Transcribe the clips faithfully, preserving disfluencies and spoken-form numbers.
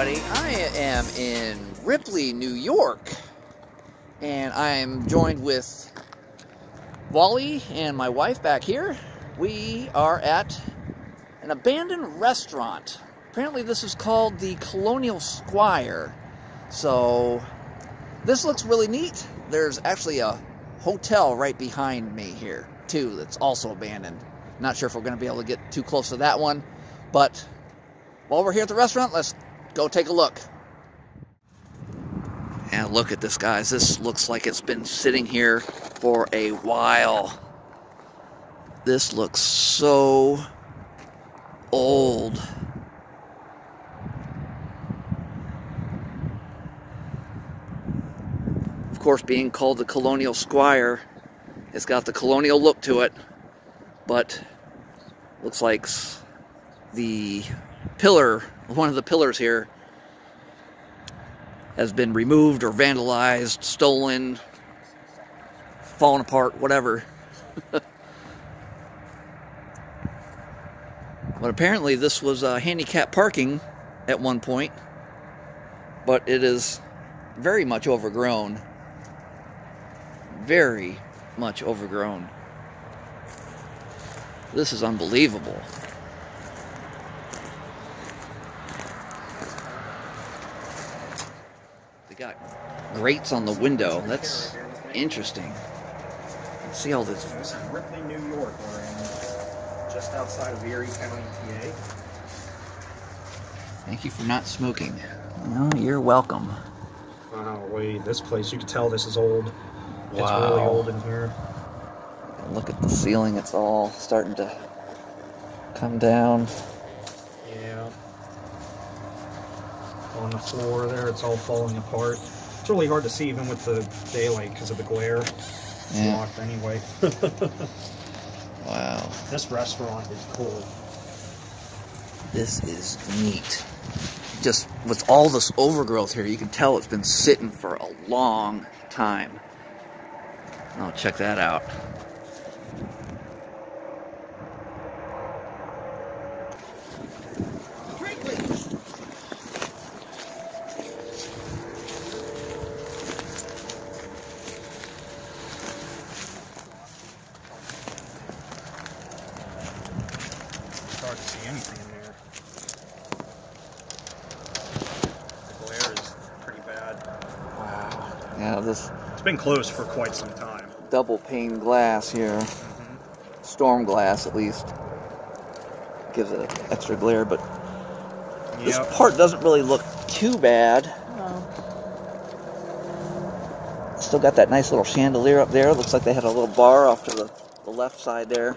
everybody. I am in Ripley, New York, and I'm joined with Wally and my wife back here. We are at an abandoned restaurant. Apparently this is called the Colonial Squire, so this looks really neat. There's actually a hotel right behind me here, too, that's also abandoned. Not sure if we're going to be able to get too close to that one, but while we're here at the restaurant, let's go take a look. And look at this, guys. This looks like it's been sitting here for a while. This looks so old. Of course, being called the Colonial Squire, it's got the colonial look to it, but looks like the pillar, one of the pillars here, has been removed or vandalized, stolen, fallen apart, whatever. But apparently this was uh, handicap parking at one point, but it is very much overgrown. Very much overgrown. This is unbelievable. Got grates on the window. That's interesting. See all this. This is Ripley, New York. We're in just outside of Erie County, P A. Thank you for not smoking. No, you're welcome. Wow, wait, this place, you can tell this is old. Wow. It's really old in here. Look at the ceiling, it's all starting to come down. On the floor there, it's all falling apart. It's really hard to see even with the daylight because of the glare. It's yeah. Locked anyway. Wow. This restaurant is cool. This is neat. Just with all this overgrowth here, you can tell it's been sitting for a long time. Oh, check that out. Hard to see anything in there. The glare is pretty bad. Wow. Yeah, this. It's been closed for quite some time. Double pane glass here. Mm-hmm. Storm glass, at least. Gives it extra glare, but yep. This part doesn't really look too bad. No. Still got that nice little chandelier up there. Looks like they had a little bar off to the, the left side there.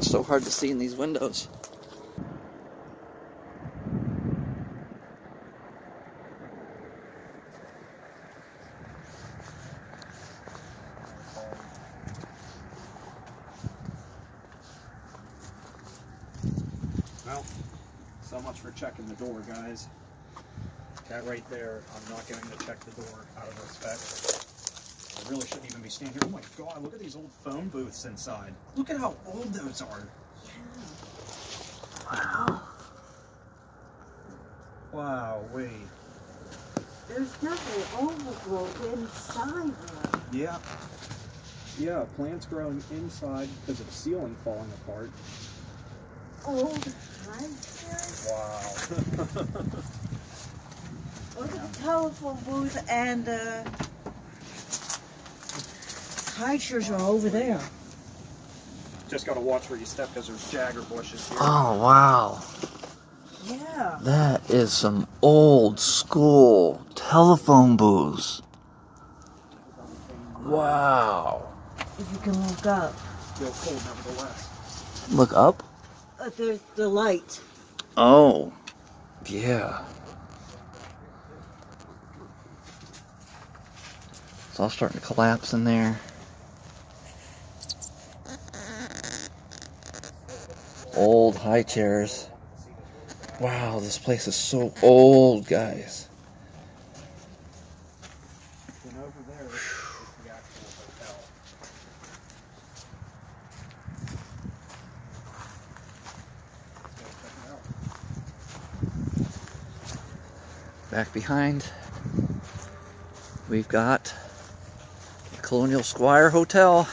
So hard to see in these windows. Well, so much for checking the door, guys. That right there, I'm not going to check the door out of respect. I really shouldn't even be standing here. Oh my god, look at these old phone booths inside. Look at how old those are. Yeah. Wow. Wow, wait. There's nothing overgrown inside there. Yeah. Yeah, plants growing inside because of the ceiling falling apart. Old high. Wow. Look at the telephone booth and uh Hydras are over there. Just gotta watch where you step because there's jagger bushes here. Oh wow! Yeah. That is some old school telephone booths. Wow. If you can look up. Still cold, nevertheless. Look up? Uh, there's the light. Oh. Yeah. It's all starting to collapse in there. Old high chairs. Wow, this place is so old, guys. And over there is the actual hotel. Let's go check it out. Back behind, we've got the Colonial Squire Hotel.